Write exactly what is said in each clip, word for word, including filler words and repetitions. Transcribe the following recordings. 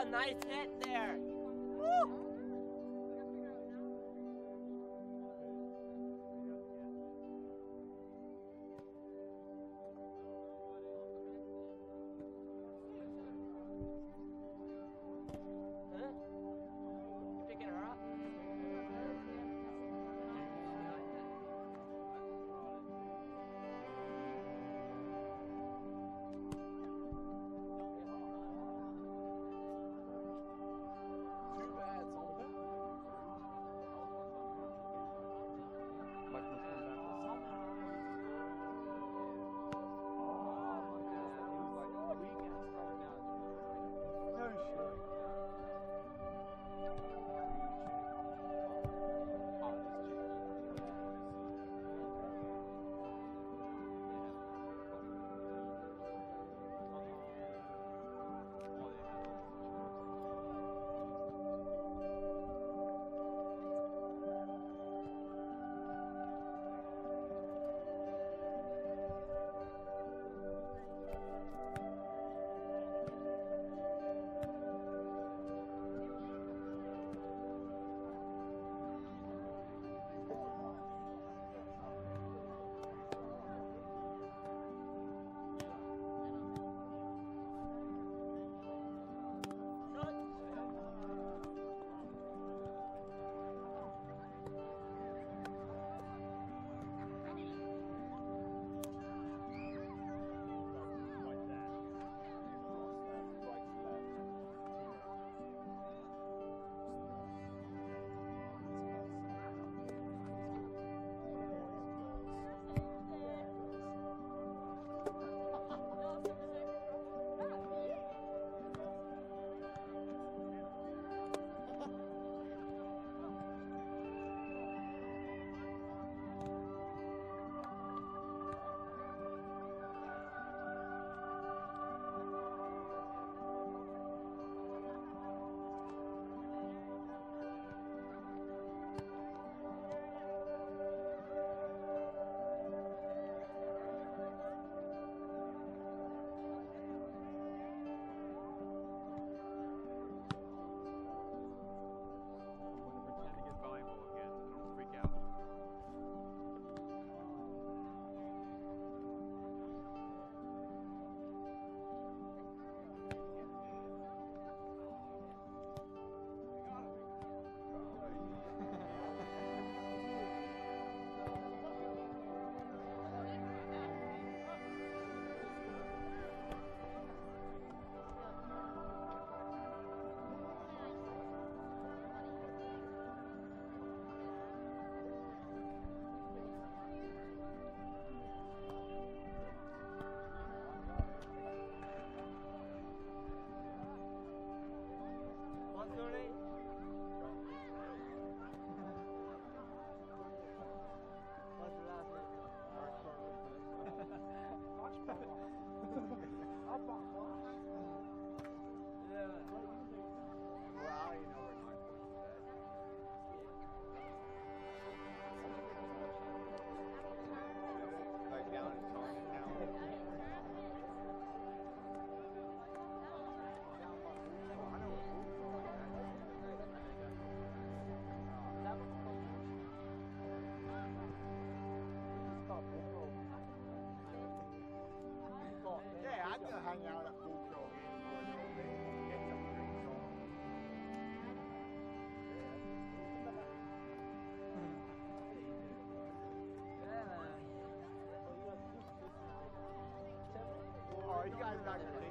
Oh, nice hit there. Woo! Hang out at food show and get some drinks on. Oh, you guys got your date?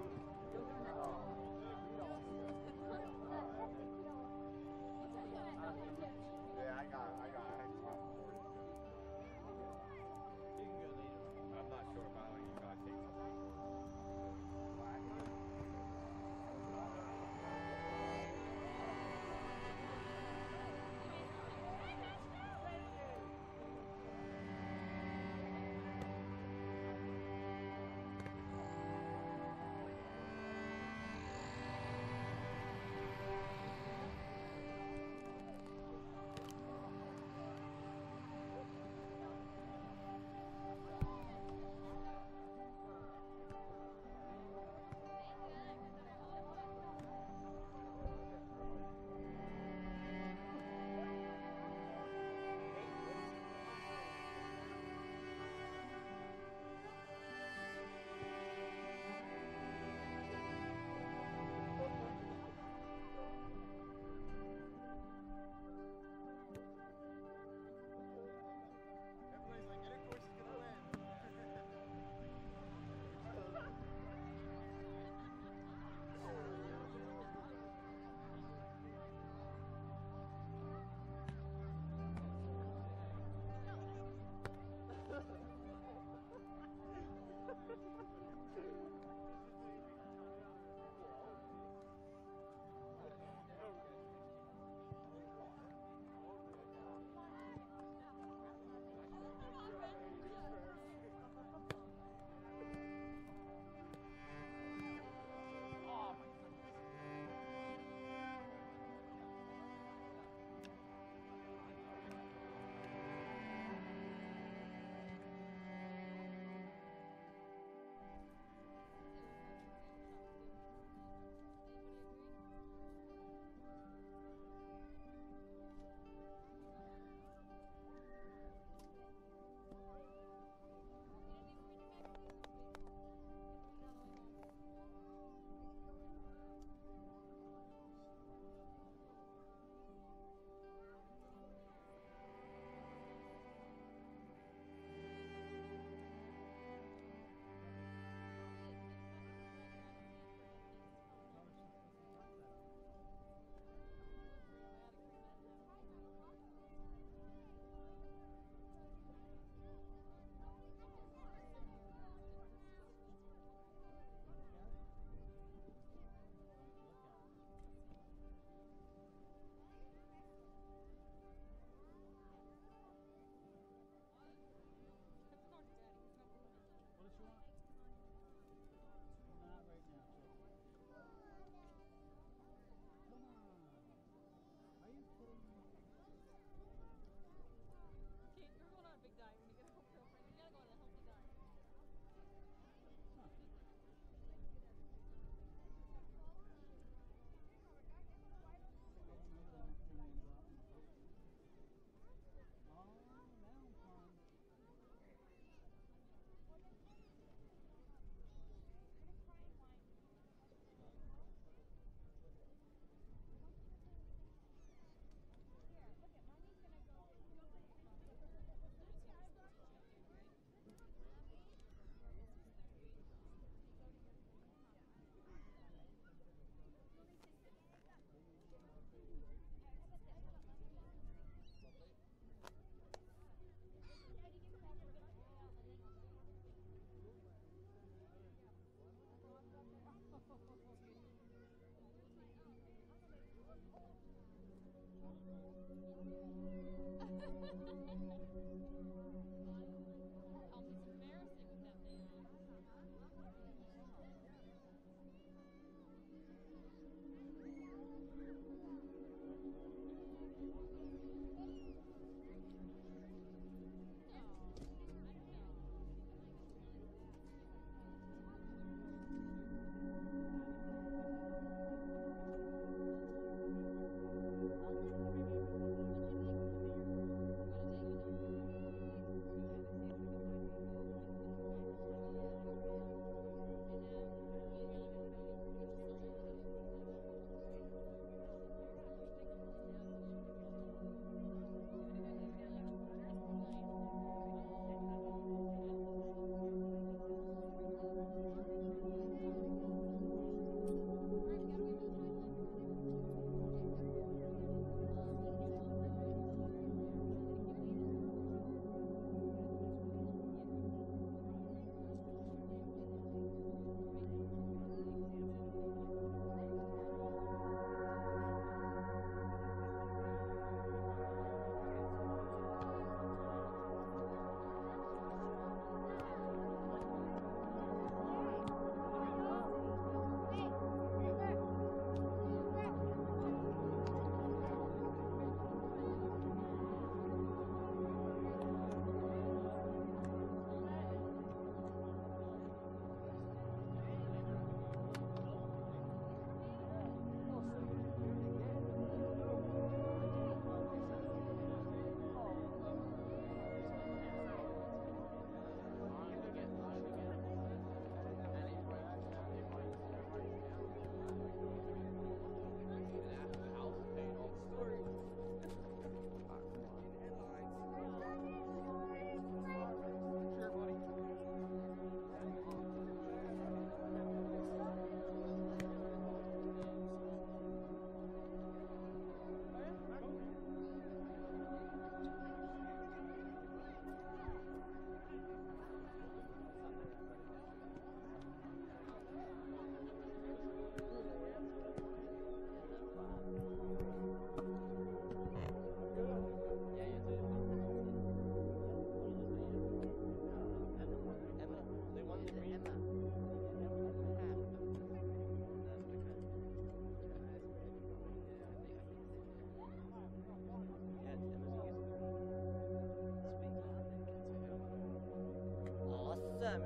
Yeah, I got I got it. I'm not sure about it. You gotta take something.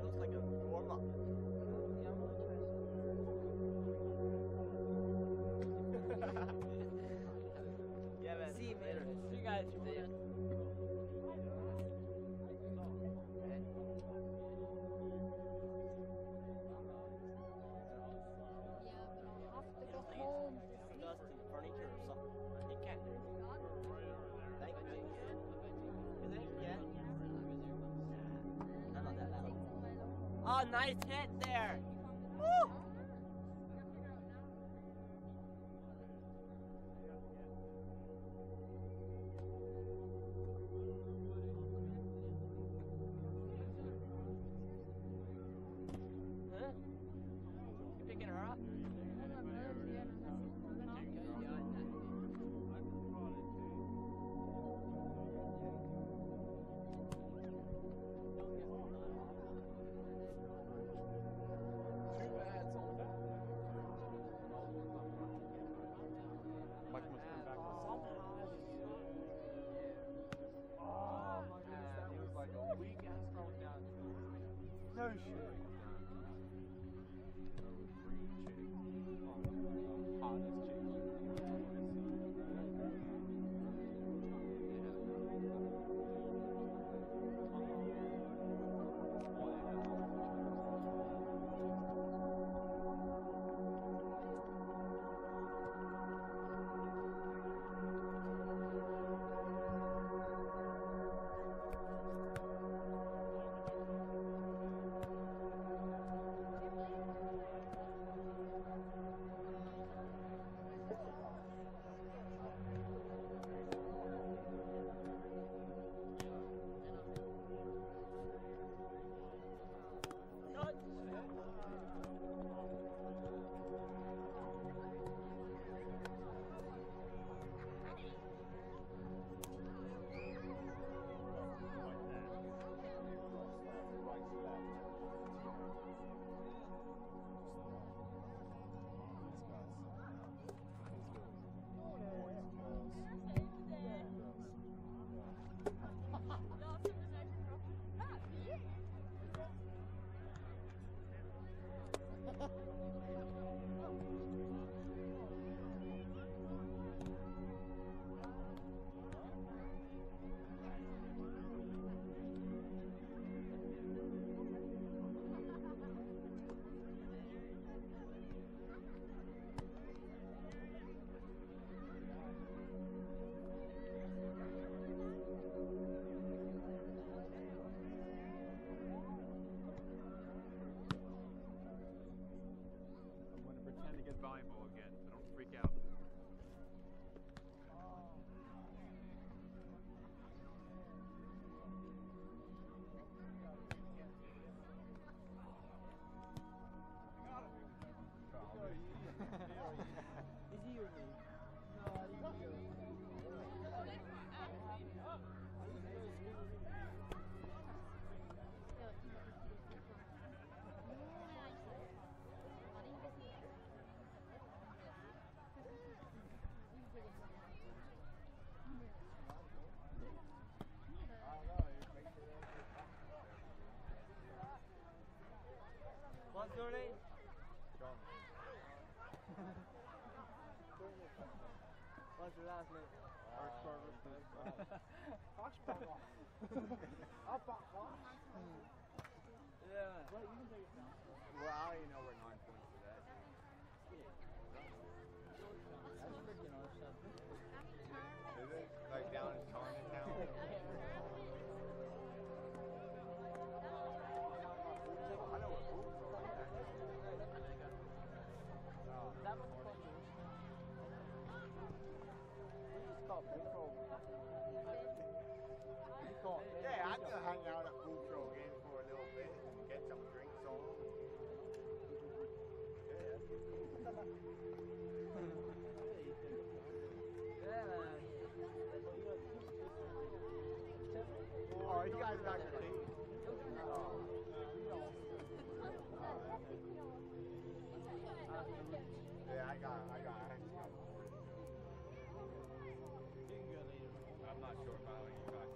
time, it looks like a warm-up. Yeah, man. See you later. See you guys. See you. Oh, nice hit there! Woo! Huh? You picking her up? No shit. Volleyball again, so don't freak out. Is he or me? No, I think you. What's your name? John. What's your last name? Yeah. Well, you know we're nine points for that. That's freaking awesome. Is it? Like down in Tarnatown? I know what rules are like that. Oh, that was called rules. This is called Bootro. Yeah, I'm gonna hang out at Bootro again for a little bit and get some drinks on. Yeah. Oh, you guys got your thing. Oh. Yeah, I got, I got, I got. I'm not sure if I like you guys.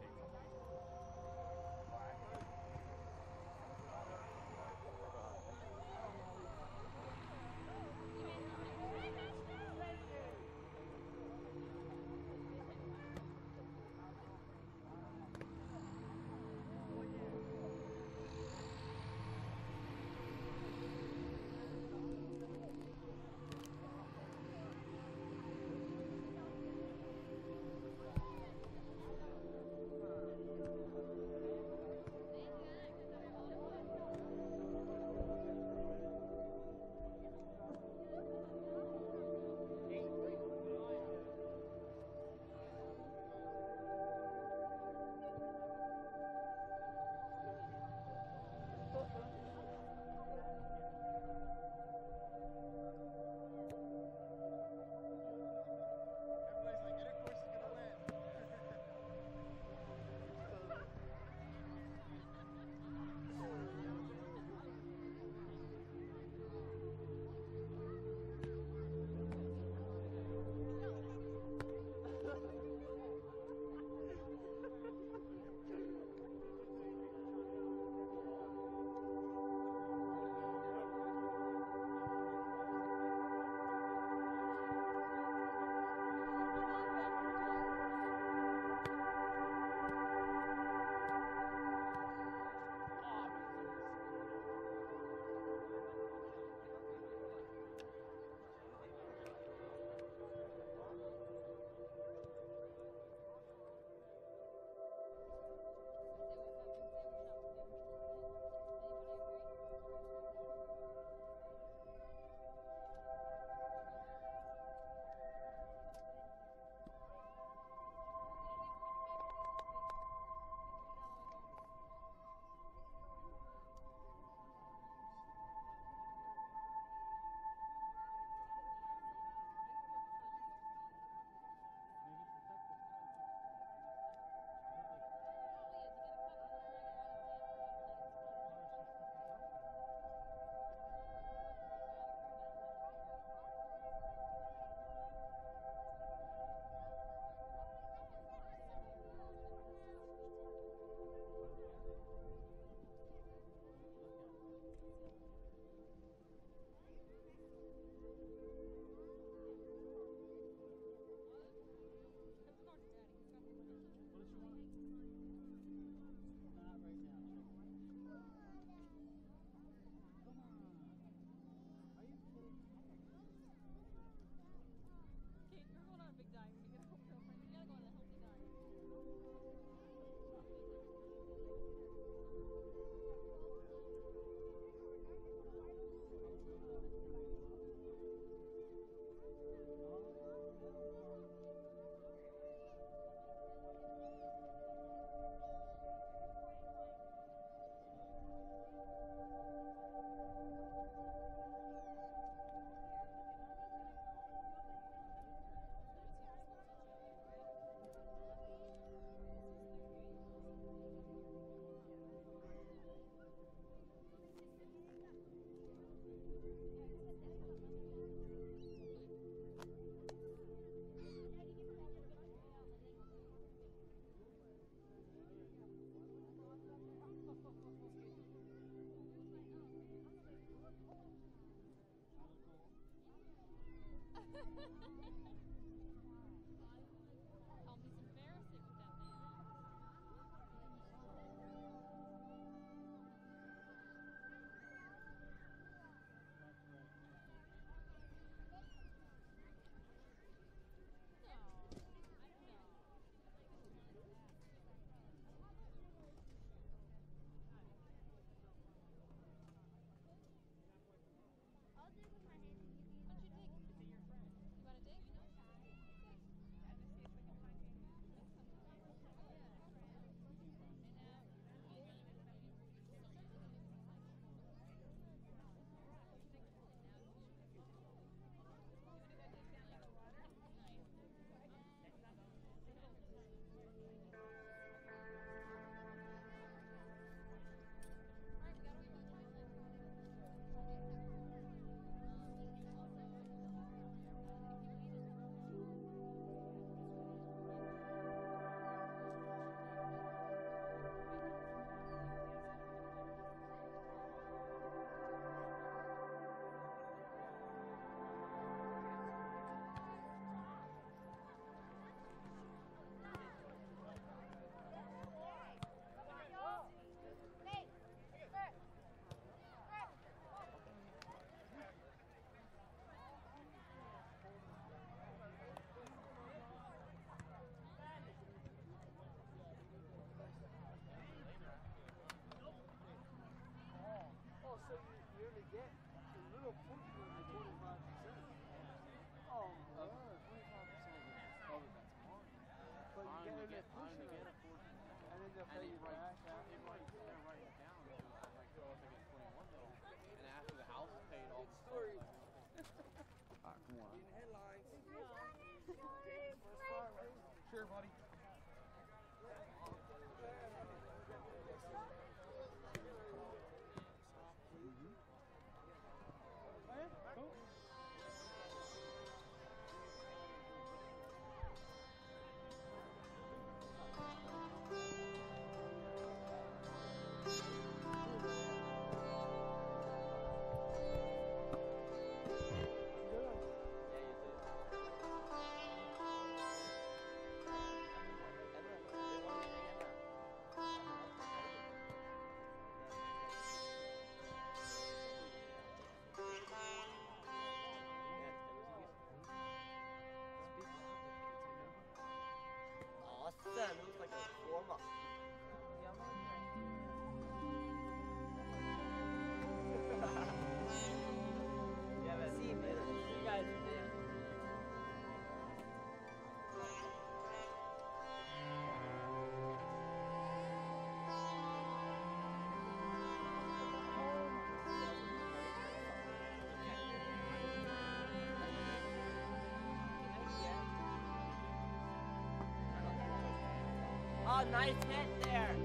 Oh, nice net there.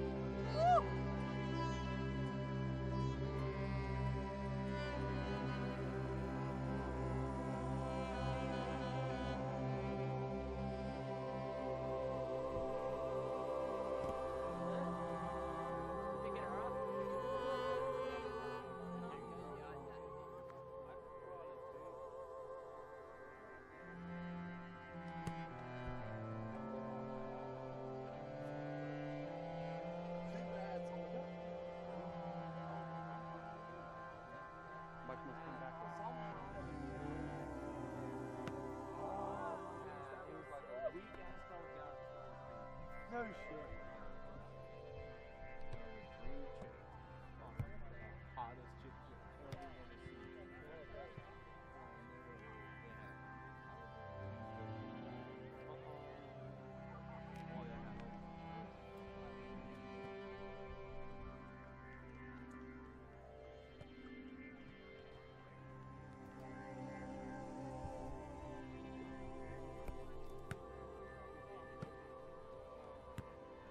Woo! Picking her up. No shit. Hottest chick you've ever want to see. Thank you.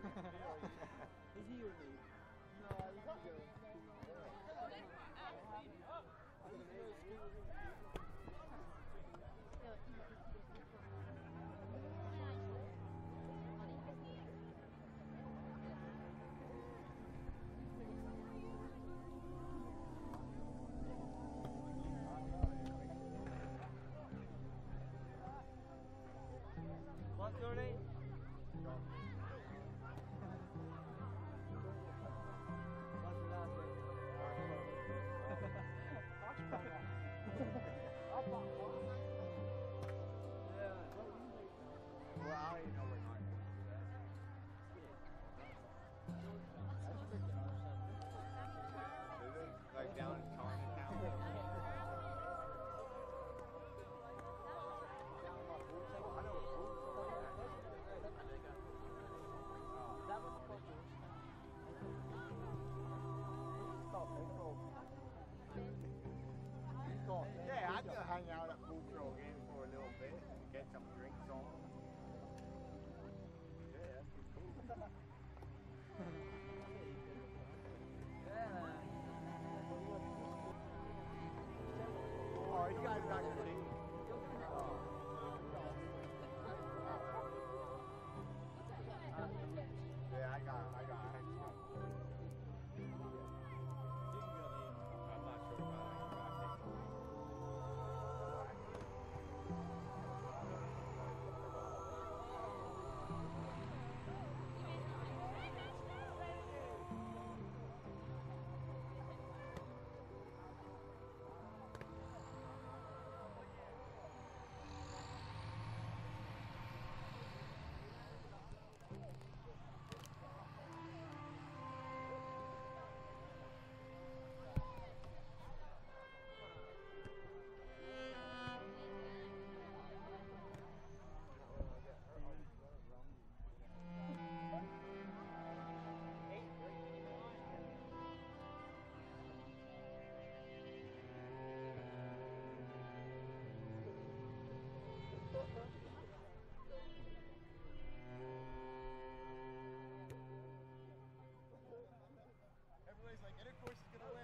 Is he or me? No, he's not good. What's your name? Like down in Tarn. Yeah, I just hang out at Pool Pro again for a little bit and get some drinks on. Yeah, that's cool. Yeah. Oh, you guys got your team. Yeah, I got I got it. Everybody's like, intercourse is gonna win.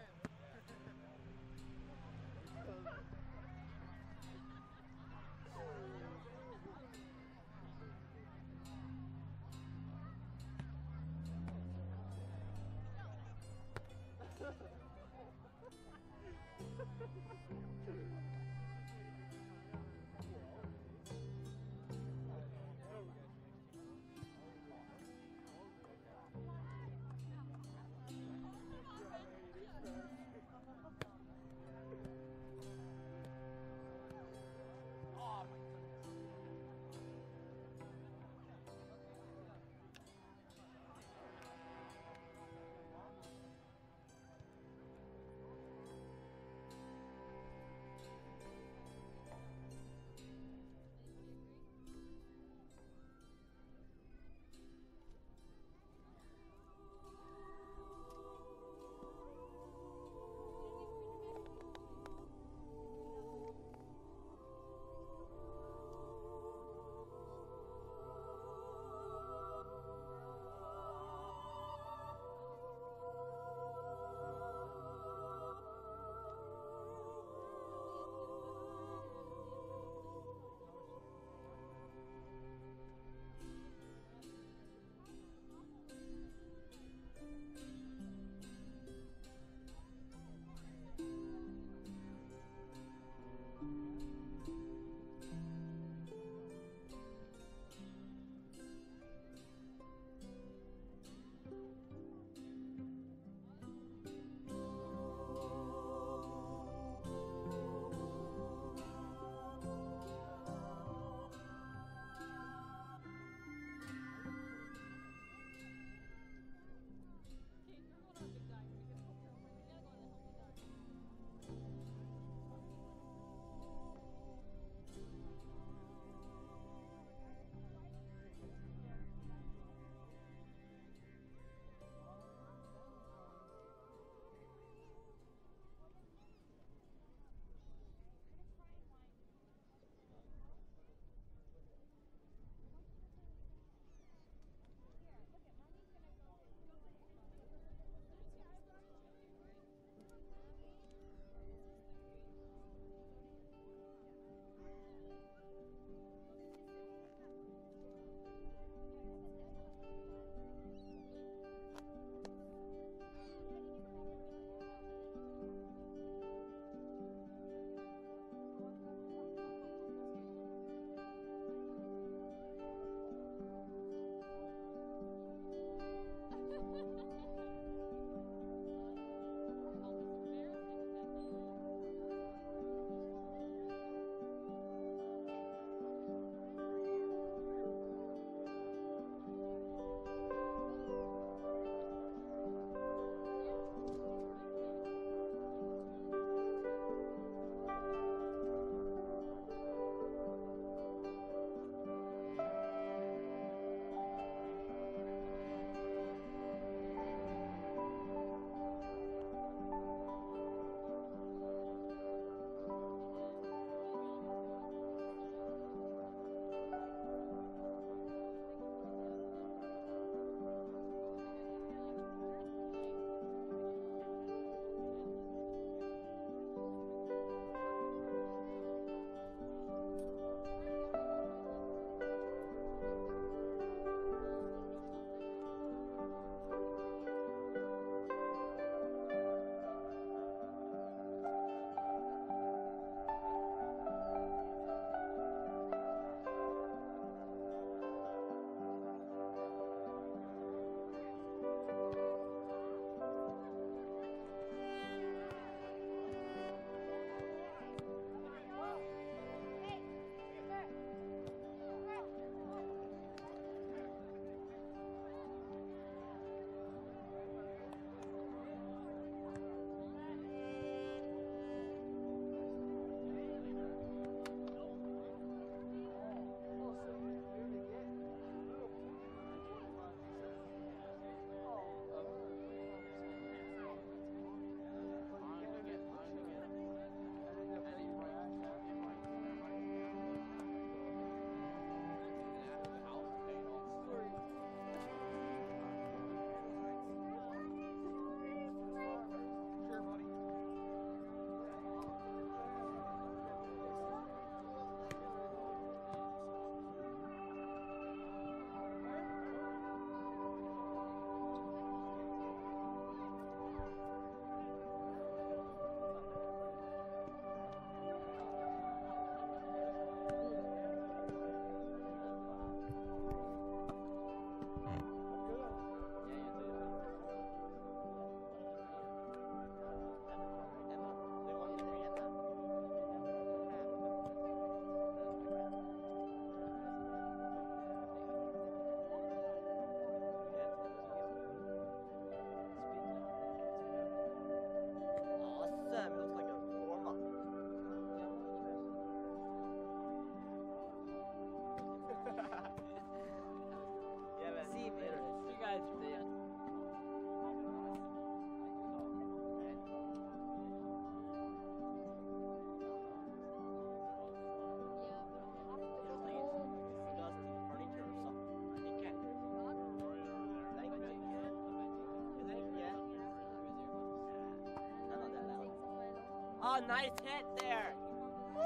Oh, nice hit there. Woo!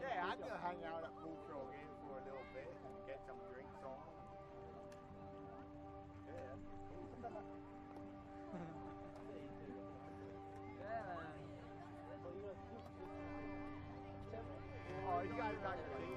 Yeah, I'm gonna hang out at Pool Pro again for a little bit and get some drinks on. Yeah. Oh, you guys are not gonna